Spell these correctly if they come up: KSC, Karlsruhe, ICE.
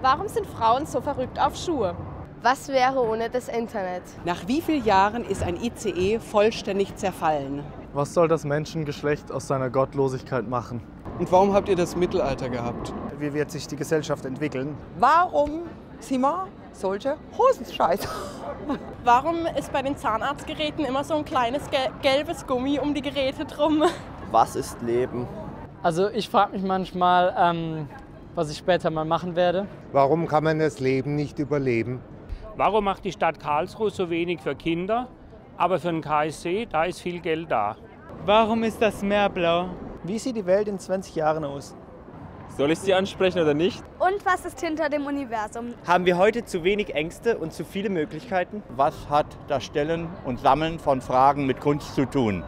Warum sind Frauen so verrückt auf Schuhe? Was wäre ohne das Internet? Nach wie vielen Jahren ist ein ICE vollständig zerfallen? Was soll das Menschengeschlecht aus seiner Gottlosigkeit machen? Und warum habt ihr das Mittelalter gehabt? Wie wird sich die Gesellschaft entwickeln? Warum sind wir solche Hosenscheißer? Warum ist bei den Zahnarztgeräten immer so ein kleines gelbes Gummi um die Geräte drum? Was ist Leben? Also ich frage mich manchmal, was ich später mal machen werde. Warum kann man das Leben nicht überleben? Warum macht die Stadt Karlsruhe so wenig für Kinder, aber für den KSC, da ist viel Geld da? Warum ist das Meer blau? Wie sieht die Welt in 20 Jahren aus? Soll ich sie ansprechen oder nicht? Und was ist hinter dem Universum? Haben wir heute zu wenig Ängste und zu viele Möglichkeiten? Was hat das Stellen und Sammeln von Fragen mit Kunst zu tun?